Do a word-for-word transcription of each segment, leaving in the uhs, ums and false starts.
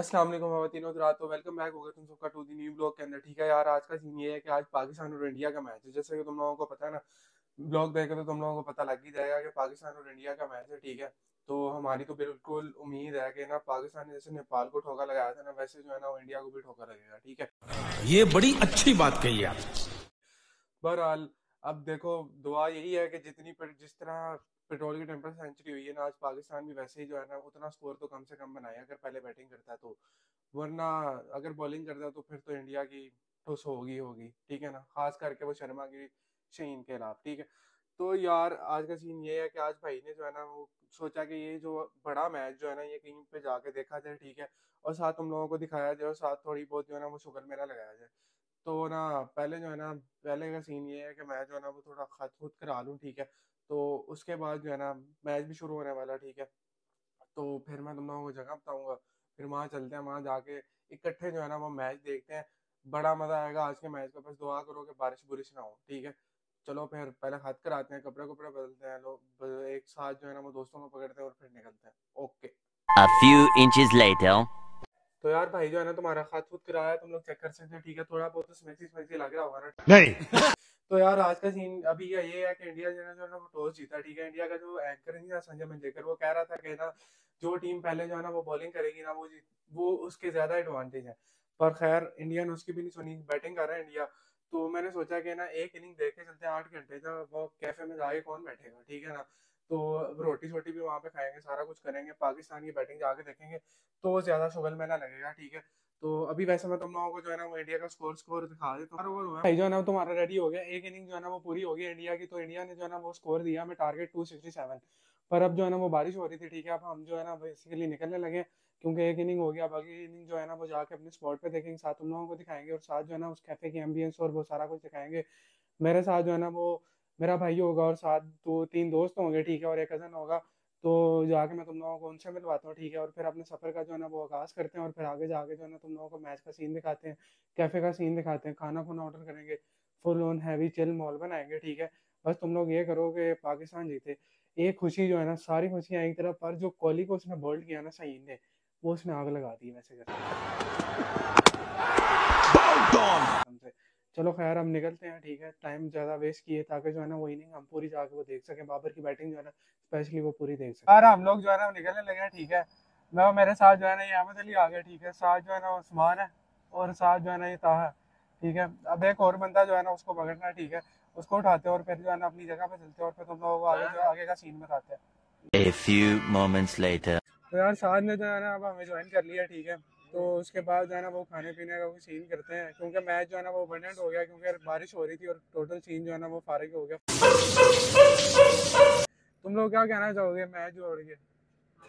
अस्सलाम वालेकुम ख़वातीन और हज़रात, वेलकम बैक होगा तुम सबका टू दी न्यू ब्लॉग के अंदर। ठीक है यार, आज का सीन ये है कि आज पाकिस्तान और इंडिया का मैच है। जैसे कि तुम लोगों को पता है ना, ब्लॉग देखे तो तुम लोगों को पता लग ही जाएगा कि पाकिस्तान और इंडिया का मैच है। ठीक है, तो हमारी तो बिल्कुल उम्मीद है कि ना पाकिस्तान ने जैसे नेपाल को ठोका लगाया था ना, वैसे जो है ना वो इंडिया को भी ठोका लगेगा। ठीक है, ये बड़ी अच्छी बात कही यार। बहरहाल अब देखो, दुआ यही है कि जितनी जिस तरह पेट्रोल की टेम्पर सेंचुरी हुई है ना, आज पाकिस्तान भी वैसे ही जो है ना उतना स्कोर तो कम से कम बनाए अगर पहले बैटिंग करता तो, वरना अगर बॉलिंग करता तो फिर तो इंडिया की ठुस होगी होगी ठीक है ना, खास करके वो शर्मा की शहीन के खिलाफ। ठीक है, तो यार आज का सीन ये है कि आज भाई ने जो है ना वो सोचा कि ये जो बड़ा मैच जो है ना ये कहीं पे जाके देखा जाए। ठीक है, और साथ तुम लोगों को दिखाया जाए और साथ थोड़ी बहुत जो है ना वो शुक्र मेला लगाया जाए। तो ना पहले जो है ना पहले का सीन ये है कि मैं जो है ना वो थोड़ा खत खुद करा लूँ। ठीक है, तो उसके बाद जो है ना मैच भी शुरू होने वाला। ठीक है, तो फिर मैं तुम लोगों को जगह बताऊंगा, फिर वहाँ चलते हैं, वहाँ जाके इकट्ठे जो है ना वो मैच देखते हैं। बड़ा मजा आएगा आज के मैच का, बस दुआ करो कि बारिश बुरिश ना हो। ठीक है, चलो फिर पहले हाथ कराते हैं, कपड़े कपड़े बदलते हैं, लोग एक साथ जो है ना वो दोस्तों को पकड़ते हैं और फिर निकलते हैं। Okay, A few inches later. तो यार भाई जो है ना तुम्हारा खात खुद कराया, तुम लोग चेक कर सकते हो। ठीक है, थोड़ा बहुत स्मैक्सी स्मैक्सी लग रहा होगा ना। नहीं तो यार आज का सीन अभी का ये है कि इंडिया जो है ना वो टॉस जीता। ठीक है, इंडिया का जो एंकर है ना संजय मंजेकर, वो कह रहा था कि ना जो टीम पहले जो है ना वो बॉलिंग करेगी ना वो वो उसके ज्यादा एडवांटेज है। पर खैर इंडिया ने उसकी भी नहीं सुनी, बैटिंग कर रहा है इंडिया। तो मैंने सोचा कि ना एक इनिंग देख के चलते हैं, आठ घंटे तक वो कैफे में जाके कौन बैठेगा। ठीक है ना, तो रोटी छोटी भी वहाँ पे खाएंगे, सारा कुछ करेंगे, पाकिस्तान की बैटिंग जाके देखेंगे तो ज्यादा शुगल मेला लगेगा। ठीक है, तो अभी वैसे मैं तुम लोगों को जो है ना वो इंडिया का स्कोर स्कोर दिखा देता हूं। ओवर हुआ भाई जो है ना तुम्हारा रेडी हो गया, एक इनिंग जो है ना वो पूरी हो गई इंडिया की। तो इंडिया ने जो है ना वो स्कोर दिया हमें टारगेट टू सिक्सटी सेवन, पर अब जो है ना वो बारिश हो रही थी। ठीक है, अब हम जो है ना बेसिकली निकलने लगे क्योंकि एक इनिंग हो गया, बाकी इनिंग जो है ना वो जाके अपने स्पॉट पे देखेंगे, साथ तुम लोगों को दिखाएंगे और साथ जो है ना उस कैफे की एम्बियंस और वो सारा कुछ दिखाएंगे। मेरे साथ जो है ना वो मेरा भाई होगा और साथ दो तीन दोस्त होंगे। ठीक है, और एक कजन होगा, तो जाके मैं तुम लोगों को उनसे मिलवाता हूँ। ठीक है, और फिर अपने सफर का जो है ना वो आगाज करते हैं और फिर आगे जाके जो है ना तुम लोगों को मैच का सीन दिखाते हैं, कैफे का सीन दिखाते हैं, खाना खुना ऑर्डर करेंगे, फुल ऑन हैवी चिल मॉल बनाएंगे। ठीक है, बस तुम लोग ये करो कि पाकिस्तान जीते, एक खुशी जो है ना सारी खुशियाँ एक तरफ। पर जो कोहली को उसने बोल्ड किया ना शहीन ने, वो उसने आग लगा दी वैसे करके। चलो खैर हम निकलते हैं। ठीक है, टाइम ज़्यादा वेस्ट किए ताकि जो है ना वो इनिंग हम पूरी जाके वो देख सकें, बाबर की बैटिंग जो है ना स्पेशली वो पूरी देख सकें। यार हम लोग जो है ना निकलने लगे हैं। ठीक है, मैं और मेरे साथ जो है ना ये अहमद अली आ गया। ठीक है, साथ जो है ना उस्मान है और साथ जो है ना ये ताहा। ठीक है, अब एक और बंदा जो है ना उसको पकड़ना है। ठीक है, उसको उठाते हैं और फिर जो है ना अपनी जगह पर चलते हैं और फिर तुम लोगों को आगे जो आगे का सीन बताते हैं। A few moments later. तो यार साथ ने जो है ना अब हमें ज्वाइन कर लिया। ठीक है, तो उसके बाद जो है ना वो खाने पीने का कुछ सीन करते हैं क्योंकि मैच जो है ना वो ओवरनेट हो गया क्योंकि बारिश हो रही थी और टोटल सीन जो है ना वो फारिग हो गया। तुम लोग क्या कहना चाहोगे मैच जोड़ के?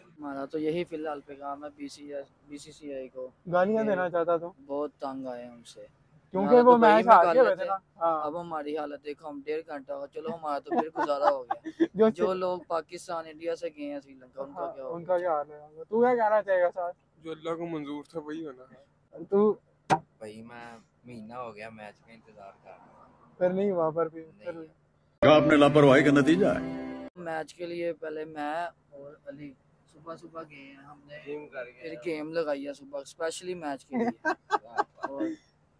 हमारा तो यही फिलहाल पे काम है, बी सी सी आई को गालियाँ देना चाहता था, बहुत तंग आए उनसे क्योंकि वो मैच हार गए। अब हमारी हालत देखो, हम डेढ़ घंटा हो, चलो हमारा तो फिर गुजारा हो गया। जो, जो लोग पाकिस्तान इंडिया से गए हैं श्रीलंका, उनका क्या उनका क्या हाल है? तू क्या कहना चाहेगा साथ? जो अल्लाह को मंजूर था वही होना है। तू भाई मैं महीना हो गया मैच का इंतजार कर रहा हूं, फिर नहीं हुआ। पर भी आपने लापरवाही का नतीजा है। मैच के लिए पहले मैं और अली सुबह सुबह गए हैं, हमने गेम कर फिर गेम लगाई है सुबह स्पेशली मैच के लिए। और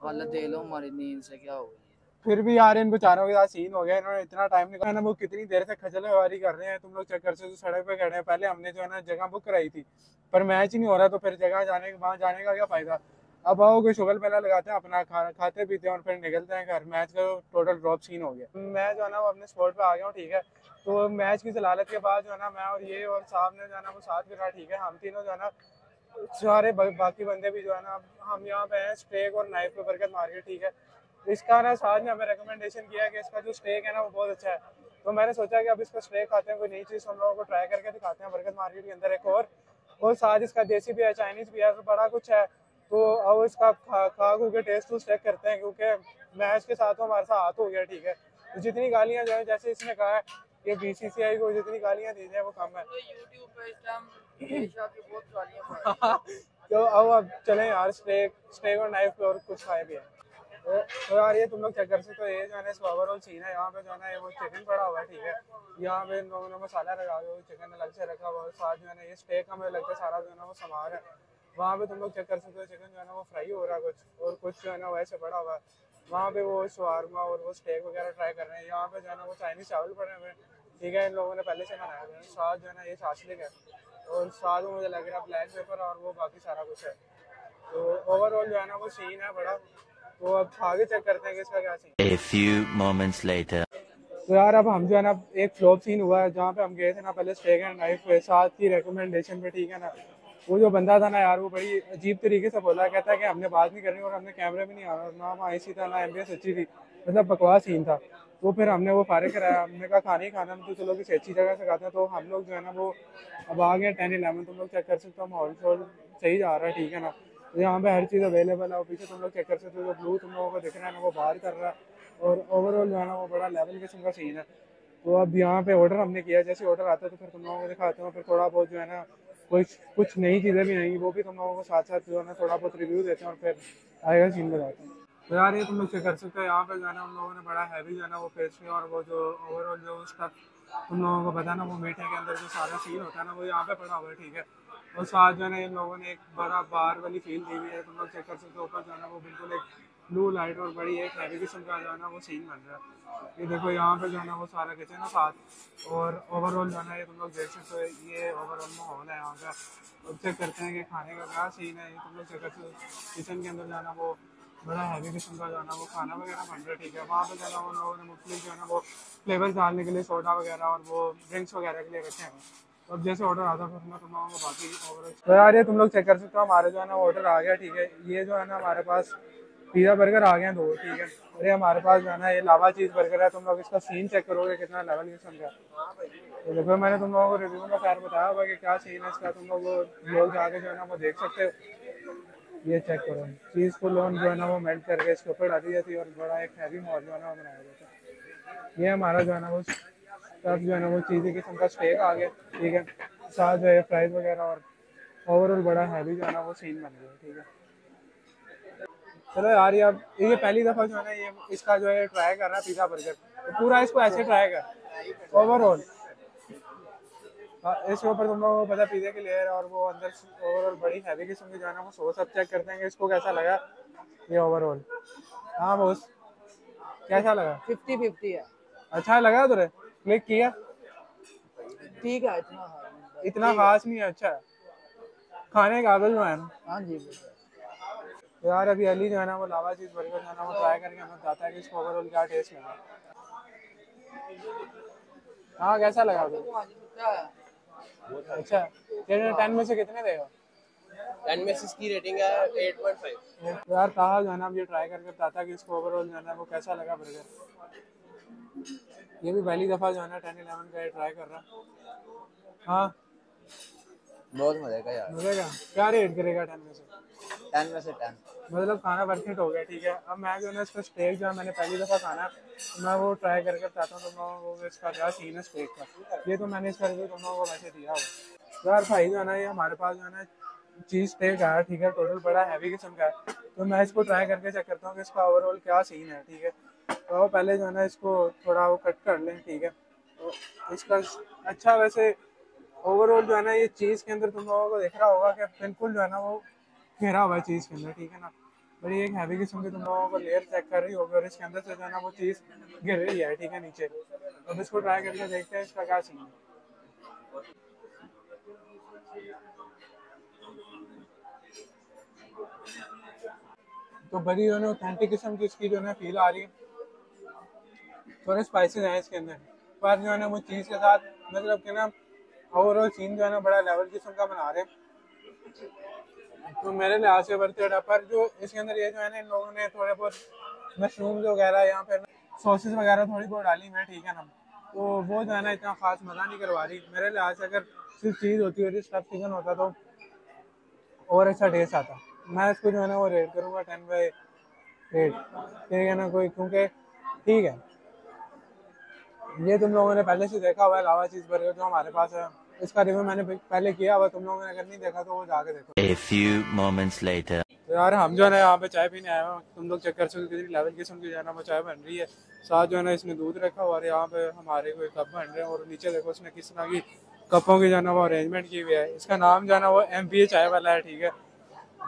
हालत देख लो हमारी, नींद से क्या हो गई। फिर भी यार इन बेचारों के साथ सीन हो गया, इन्होंने इतना टाइम निकाला ना, वो कितनी देर से खजलवारी कर रहे हैं। तुम लोग चेक कर सकते हो, सड़क पे खड़े हैं। पहले हमने जो है ना जगह बुक कराई थी पर मैच ही नहीं हो रहा, तो फिर जगह जाने के वहाँ जाने का क्या फायदा। अब आओ कोई शुगल पहला लगाते हैं, अपना खाना खाते पीते हैं और फिर निकलते हैं घर। मैच का टोटल ड्रॉप सीन हो गया। मैं जो है ना वो अपने स्पॉट पे आ गया हूँ। ठीक है, तो मैच की जलालत के बाद जो है ना मैं और ये और साहब ने जो है ना वो साथ करा। ठीक है, हम तीनों जो है ना सारे बाकी बंदे भी जो है ना, हम यहाँ पे हैं स्टेक और नाइफ पे बरकत मार के। ठीक है, इसका ना साथ ने हमें रिकमेंडेशन किया कि इसका जो स्टेक है ना वो बहुत अच्छा है, तो मैंने सोचा कि अब इसका स्टेक खाते हैं, कोई नई चीज़ हम लोगों को ट्राई करके दिखाते हैं बरकत मार्केट के अंदर। एक और और साथ इसका देसी भी है, चाइनीज़ भी है, तो बड़ा कुछ है। तो अब इसका खा खा खू के टेस्ट टूस चेक करते हैं क्योंकि मैच के साथ हमारे साथ हाथ हो गया। ठीक है, तो जितनी गालियाँ जो है जैसे इसने कहा है कि बी सी सी आई को जितनी गालियाँ दी जाए वो कम है। तो अब अब चलें यार स्टेक स्टेक और नाइफ पे और कुछ खाए भी है। तो यार ये तुम लोग चेक कर सकते हो, ये जो है ना इसका ओवरऑल सीन है। यहाँ पे जो है ना वो चिकन पड़ा हुआ है। ठीक है, यहाँ पे इन लोगों ने मसाला रखा हुआ है, चिकन अलग से रखा हुआ है, साथ जो है ना ये स्टेक हमें लगता है सारा जो है ना वो सामान है। वहाँ पे तुम लोग चेक कर सकते हो, चिकन जो है ना वो फ्राई हो रहा है कुछ, और कुछ जो है ना वैसे पड़ा हुआ है। वहाँ पे वो शवारमा और वो स्टेक वगैरह ट्राई कर रहे हैं। यहाँ पे जो है ना वो चाइनीज़ चावल पड़े हुए हैं, ठीक है, इन लोगों ने पहले से बनाया हुआ है। स्वाद जो है ना ये छाछलिक है, और स्वाद मुझे लग रहा है ब्लैक पेपर और वो बाकी सारा कुछ है। तो ओवरऑल जो है ना वो सीन है बड़ा, तो अब आगे चेक करते हैं कि इसका क्या सीन है। तो यार अब हम जो है ना एक फ्लॉप सीन हुआ है, जहाँ पे हम गए थे ना पहले स्टेक एंड नाइफ के साथ की रिकमेंडेशन पे, ठीक है ना। वो जो बंदा था ना यार वो बड़ी अजीब तरीके से बोला, कहता है कि हमने बात नहीं करनी और हमने कैमरे में नहीं आना, ना वहाँ ऐसी था ना एम्बियंस अच्छी थी, मतलब बकवास सीन था। तो फिर हमने वो फारिग कराया, हमने कहा खाना ही खाना, हम तो चलो किसी अच्छी जगह से खाते हैं। तो हम लोग जो है ना वो अब आ गए टेन इलेवन, तुम लोग चेक कर सकते हो माहौल शोल सही जा रहा है, ठीक है ना। यहाँ पे हर चीज़ अवेलेबल है, और पीछे तुम लोग चेक कर सकते हो जो ब्लू तुम लोगों को दिख रहा है ना वो बाहर कर रहा है, और ओवरऑल जो है ना वो बड़ा लेवल किस्म का सीन है। तो अब यहाँ पे ऑर्डर हमने किया, जैसे ऑर्डर आता है तो फिर तुम लोगों को दिखाता हूँ, फिर थोड़ा बहुत जो है ना कुछ कुछ नई चीज़ें भी आएंगी, वो भी तुम लोगों को साथ साथ जो है ना थोड़ा बहुत रिव्यू देते हैं, और फिर आएगा सीन बताते हैं। तो यार ये तुम लोग चेक कर सकते हो, यहाँ पे जो है ना उन लोगों ने बड़ा हैवी जो है ना वो पेस्ट्री और वो जो ओवरऑल जो स्टफ तुम लोगों को पता है ना वो मीठे के अंदर जो सारा सीन होता है ना वो यहाँ पे पड़ा हुआ है, ठीक है। और साथ जो है ना इन लोगों ने एक बड़ा बार वाली फील दी हुई है, तुम लोग चेक कर सकते हो। ऊपर जो है ना वो बिल्कुल एक ब्लू लाइट और बड़ी एक हैवी किस्म का जो है ना वो सीन बन रहा है। ये देखो यहाँ पे जो है ना वो सारा किचन है साथ, और ओवरऑल जो है ना ये तुम लोग देख सकते हो, ये ओवरऑल माहौल है यहाँ का। अब चेक करते हैं कि खाने का क्या सीन है, ये तुम लोग चेक कर सकते हो। किचन के अंदर जो है ना वो बड़ा हैवी किस्म का जो है ना वो खाना वगैरह बन रहा है, ठीक है। वहाँ पे जो है ना उन लोगों ने मुख्तलिफ जो है ना वो फ्लेवर्स डालने के लिए सोडा वगैरह और वो ड्रिंक्स वगैरह के लिए रखे हैं। अब जैसे ऑर्डर आता है फिर तुम लोगों को बाकी ओवरऑल। तो यार ये तुम लोग चेक कर सकते हो, हमारा जो है ना ऑर्डर आ गया, ठीक है। ये जो है ना हमारे पास पिज़्ज़ा बर्गर आ गए हैं दो, ठीक है। अरे हमारे पास जो है ना ये लावा चीज़ बर्गर है, तुम लोग इसका सीन चेक करोगे कितना लेवल किस्म का। तो देखो मैंने तुम लोगों को रिव्यू में खैर बताया हुआ कि क्या सीन है इसका, तुम लोग लोग जाके जो है ना वो देख सकते हो। ये चेक करो, चीज़ को लोन जो है ना वो मेल्ट करके इसके ऊपर डाली जाती है, और बड़ा एक हैवी मॉल जो है ना वो बनाया जाता है। ये हमारा जो है ना वो सब जो है ना वो चीज़ी किस्म का स्टेक आ गया, ठीक है, साथ जो है फ्राइज वगैरह, और ओवरऑल बड़ा हैवी जो है ना वो सीन बन गया, ठीक है। चलो यार ये ये पहली दफ़ा जो है ना ये इसका जो है ट्राई कर रहा है पिज़्ज़ा बर्गर, तो पूरा इसको ऐसे ट्राई कर ओवरऑल। इसके ऊपर तुम लोगों को पता पिज़्ज़ा की लेयर, और वो अंदर ओवरऑल बड़ी हैवी किस्म की जो है ना वो सो सब चेक करते हैं कि इसको कैसा लगा ये ओवरऑल। हाँ बोस कैसा लगा? फिफ्टी फिफ्टी है। अच्छा लगा तुरे क्लिक किया? ठीक है, इतना खास नहीं है, अच्छा खाने काबिल जो है ना। हाँ जी यार अभी अली जो है ना वो लावा चीज़ बर्गर जो है ना वो ट्राई करके हमें बताता है कि इसको ओवरऑल क्या टेस्ट लगा। हाँ कैसा लगा आपको? अच्छा टेन में से कितने देगा? टेन में से इसकी रेटिंग है एट पॉइंट फाइव। यार ताहा जो है ना अब ये ट्राई करके बताता है कि इसको ओवरऑल जो है ना वो कैसा लगा बर्गर। ये भी पहली दफ़ा जो है ना टेन इलेवन का ये ट्राई कर रहा। हाँ बहुत मजेगा यार, मजेगा। क्या रेट करेगा टेन में से? टेन में से टेन, मतलब खाना वर्थ इट हो गया, ठीक है। अब मैं जो है ना इसका स्टेक जो है मैंने पहली दफ़ा खाना, तो मैं वो ट्राई करके बताता हूँ तुम लोगों को इसका क्या सीन है स्टेक का। ये तो मैंने इसका रिव्यू तुम लोगों को वैसे दिया हुआ। यार भाई जो है ना ये हमारे पास जो है ना चीज़ स्टेक आया, ठीक है, टोटल बड़ा हैवी किस्म का है। तो मैं इसको ट्राई करके चेक करता हूँ कि इसका ओवरऑल क्या सीन है, ठीक है। तो पहले जो है ना इसको थोड़ा वो कट कर लें, ठीक है। तो इसका अच्छा वैसे ओवरऑल जो है ना ये चीज़ के अंदर तुम लोगों को दिख रहा होगा कि बिल्कुल जो है ना वो घेरा हुआ है चीज़ के अंदर, ठीक है ना। बड़ी एक हैवी किस्म की तुम लोगों को लेयर चेक कर रही होगी, और इसके अंदर से जो है ना वो चीज़ गिर रही है, ठीक है, नीचे। अब इसको ट्राई करके देखते हैं इसका क्या सीन है। तो बड़ी जो है ना ऑथेंटिक किस्म की इसकी जो है ना फील आ रही है, थोड़े स्पाइसेस हैं इसके अंदर, पर जो है ना वो चीज़ के साथ मतलब कि ना ओवरऑल सीन जो है ना बड़ा लेवल किस्म का बना रहे हैं। तो मेरे लिहाज से वर्थ इट है, पर जो इसके अंदर ये जो है ना इन लोगों ने थोड़े बहुत मशरूम्स वगैरह या फिर सॉसेस वगैरह थोड़ी बहुत डाली हुई है, ठीक है ना। तो वो जो है ना इतना खास मज़ा नहीं करवा रही मेरे लिहाज से। अगर सिर्फ चीज़ होती होती स्टफ चिकन होता तो और अच्छा टेस्ट आता। मैं इसको जो है ना वो रेट करूँगा टेन बाई एट, ठीक है ना, कोई क्योंकि ठीक है। ये तुम लोगों ने पहले से देखा हुआ है लावा चीज़ बर्गर जो हमारे पास है, इसका रिव्यू मैंने पहले किया हुआ, तुम लोगों ने अगर नहीं देखा तो वो जाके देखो। A few moments later. तो यार हम जो है ना यहाँ पे चाय पीने आए हैं, तुम लोग चेक कर सकते हो लेवल किस्म की जो है ना वो चाय बन रही है। साथ जो है ना इसने दूध रखा हुआ है, यहाँ पे हमारे कोई कप बन रहे हैं, और नीचे देखो उसने किस तरह की कपों की जो है ना वो अरेंजमेंट की हुई है। इसका नाम जो है ना वो एम पी ए चाय वाला है, ठीक है।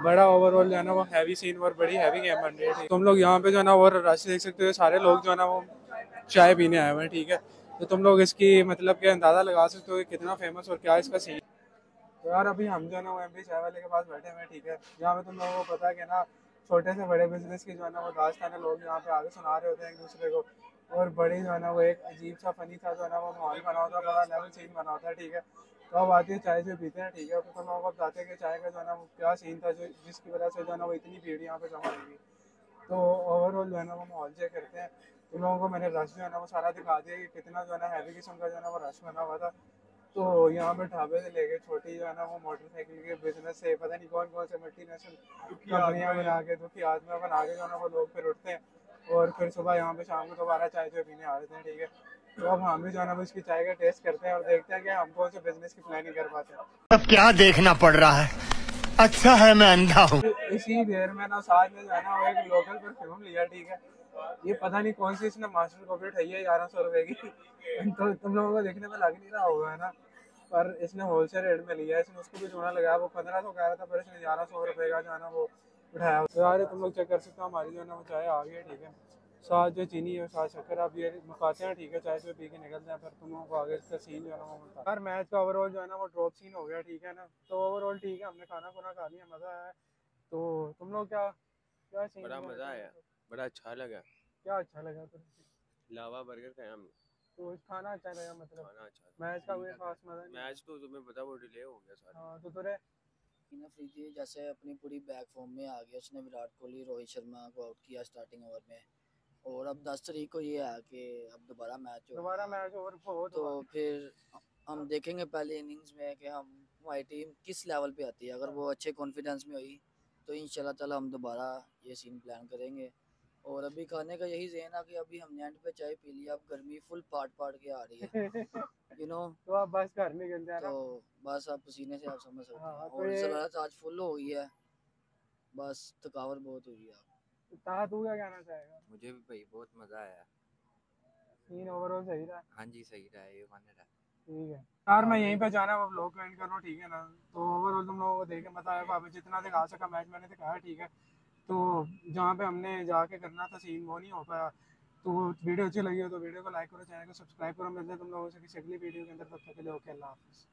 बड़ा ओवरऑल जो है ना वो हैवी सीन और बड़ी हैवी गेम बन रही है। तुम लोग यहाँ पे जो है ना वो राशि देख सकते हो, सारे लोग जो है ना वो चाय पीने आए हुए हैं, ठीक है। तो तुम लोग इसकी मतलब कि अंदाज़ा लगा सकते हो कि कितना फेमस और क्या इसका सीन। तो यार अभी हम जो है ना वो एम डी चाय वाले के पास बैठे हुए हैं, ठीक है। यहाँ पे तुम लोगों को पता है कि ना छोटे से बड़े बिजनेस की जो है ना वो दास्तान लोग यहाँ पे आगे सुना रहे होते हैं एक दूसरे को, और बड़ी जो है ना वो एक अजीब सा फनी सा जो है ना वो माहौल बना होता है, बड़ा लेवल सीन बना होता है, ठीक है। तो अब आते हैं चाय से पीते हैं, ठीक है। तो तुम लोगों को बताते हैं कि चाय का जो है ना वो क्या सीन था जो जिसकी वजह से जो है ना वो इतनी भीड़ यहाँ पे जमा हुई। तो ओवरऑल जो है ना वो माहौल चेक करते हैं। तुम लोगों को मैंने रश जो है ना वो सारा दिखा दिया कि कितना जो है ना हैवी किस्म का जो है ना वो रश बना हुआ था। तो यहाँ पे ढाबे से लेके छोटी जो है ना वो मोटरसाइकिल के बिजनेस से पता नहीं कौन कौन से मल्टीनेशनल कंपनियाँ बना के दुखी आदमियों बना के जो है ना वो लोग फिर उठते हैं और फिर सुबह यहाँ पे शाम को दोबारा चाय जो पीने आ जाते हैं, ठीक है। तो अब हम भी जो है ना इसकी चाय का टेस्ट करते हैं और देखते हैं कि हम कौन से बिजनेस की प्लानिंग कर पाते हैं। अब क्या देखना पड़ रहा है, अच्छा है मैं अंधा हूँ। इसी देर में ना साथ में जो है ना वो एक लोकल परफ्यूम लिया, ठीक है। ये पता नहीं कौन सी इसने मास्टर कॉपी उठाई है ग्यारह सौ रुपए की। तो तुम लोगों को देखने में लग नहीं रहा होगा है ना, पर इसने होलसेल रेट में लिया। इसने उसको भी चूना लगाया, वो पंद्रह सौ कह रहा था पर इसने ग्यारह सौ रुपए का जो है ना वो उठाया। तो यार तुम लोग चेक कर सकते हो हमारी जो है ना वो चाय आ गई है, ठीक है। साथ जो चीनी है साथ शक्कर आप ये मखाते हैं, ठीक है। चाय से पी के निकलते हैं, पर तुम लोगों को आगे इसका सीन जो है ना वो मिलता है। यार मैच का ओवरऑल जो है ना वो ड्रॉप सीन हो गया, ठीक है ना। तो ओवरऑल ठीक है, हमने खाना खुना खा लिया, मज़ा आया। तो तुम लोग क्या क्या सीन? बड़ा मज़ा आया, बड़ा अच्छा लगा। क्या अच्छा लगा? लावा बर्गर खाया हमने। तो खाना अच्छा लगा, मतलब खाना अच्छा। मैच का कोई खास मजा नहीं। मैच तो तुम्हें पता वो डिले हो गया सारा। हां तो तेरे शहीन अफरीदी जैसे अपनी पूरी बैक फॉर्म में आ गया। उसने विराट कोहली रोहित शर्मा को आउट किया स्टार्टिंग ओवर में, और अब दस तारीख को ये है कि अब दोबारा मैच हो दोबारा मैच ओवर हो तो फिर हम देखेंगे पहले इनिंग्स में कि हम हमारी टीम किस लेवल पे आती है। अगर वो अच्छे कॉन्फिडेंस में हुई तो इंशाल्लाह ताला हम दोबारा ये सीन प्लान करेंगे। और अभी खाने का यही जहन है कि अभी हमने एंड पे चाय पी ली, अब गर्मी फुल पाट पाट के आ रही है you know, तो आप बस घर निकल जा रहा तो बस आप पसीने से आप समझ सकते हैं। और सलाद आज फुल हो गई है, बस थकावट बहुत हुई है। ता तू क्या कहना चाहेगा? मुझे भी भाई बहुत मजा आया, सीन ओवरऑल सही रहा। हां जी सही रहा, ये वन रहा, ठीक है। यार मैं यहीं पे जाना, अब लोग एंड कर रहा हूं, ठीक है ना। तो ओवरऑल तुम लोगों को देख के मजा आया, बाबा जितना दिखा सका मैच मैंने दिखाया, ठीक है। तो जहाँ पे हमने जाके करना था सीन वो नहीं हो पाया। तो वीडियो अच्छी लगी हो तो वीडियो को लाइक करो, चैनल को सब्सक्राइब करो। मिलते हैं तुम लोगों से किसी अगली वीडियो के अंदर, तब तक के लिए ओके, अल्लाह हाफिज़।